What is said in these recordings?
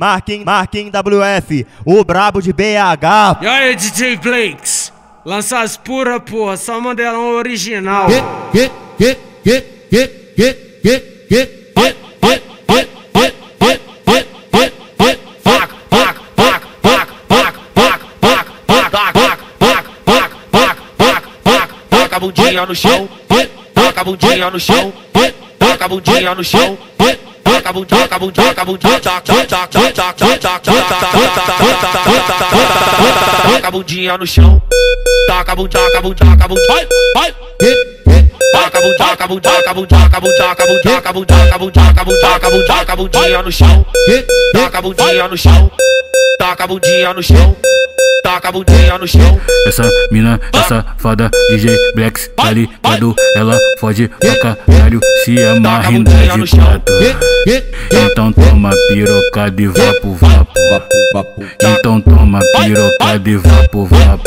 Markim WF, o brabo de BH. E aí, DJ Blakes, lança as pura, porra, só mandelão original. Toca a bundinha no chão, toca a bundinha no chão, toca a bundinha no chão. Toca a bundinha no chão, toca a bundinha, toca a bundinha, toca a bundinha, vai, toca a bundinha, toca a bundinha, toca a bundinha, toca a bundinha no chão, toca a bundinha no chão, toca a bundinha no chão, toca a bundinha no chão. Essa mina, essa fada, DJ Blakes, tá ligado? Ela foge pra caralho, se amarra em 10 de 4. Então toma piroca de vapo, vapo. Então toma piroca de vapo, vapo.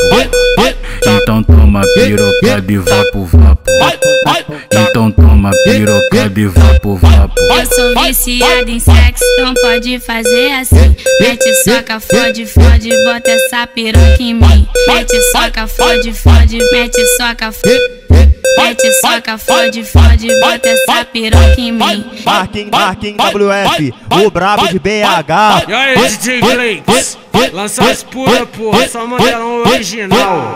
Então toma piroca de vapo, vapo. Então toma piroca de vapo, vapo. Eu sou viciada em sexo, então pode fazer assim. Mete, soca, fode, fode, bota essa piroca em mim. Mete, soca, fode, fode, mete, soca, fode. Mete, soca, fode, fode, bota essa piroca em mim. Markim WF, o brabo de BH. E aí, DJ Blakes, lança as pura, porra, só mandelão original.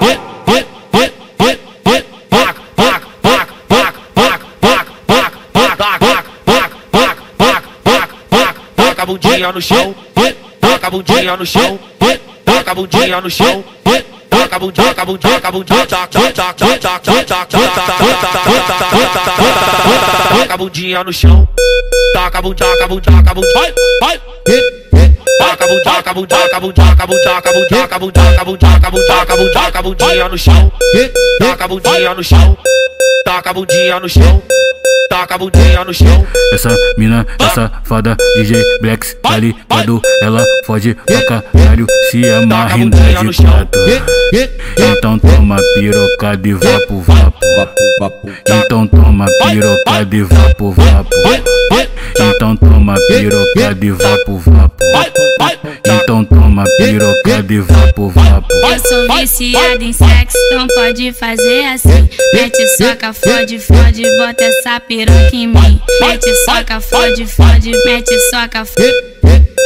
Toca a bundinha no chão, toca a bundinha no chão, toca a bundinha no chão. Toca a bundinha, toca a bundinha, toca a bundinha, toca a bundinha no chão, toca a bundinha, toca a bundinha, toca a bundinha, vai, toca a bundinha, toca a bundinha, toca a bundinha, toca a bundinha, toca a bundinha no chão, toca a bundinha no chão, toca a bundinha no chão. Toca a bundinha no chão. Essa mina, essa fada, DJ Blakes, tá ligado? Ela foge pra caralho, se amarra em 10 de 4. Então toma piroca de vapo, vapo. Então toma piroca de vapo, vapo. Então toma piroca de vapo, vapo. Então toma piroca de vapo, vapo. Eu sou viciada em sexo, então pode fazer assim. Mete, soca, fode, fode, bota essa piroca em mim. Mete, soca, fode, fode, mete, soca, fode.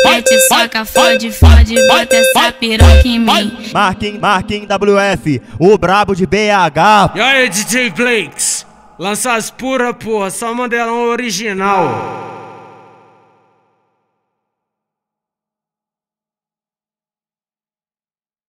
Mete, soca, fode, fode, bota essa piroca em mim. Markim WF, o brabo de BH. E aí, DJ Blakes, lança as pura, porra, só mandelão original.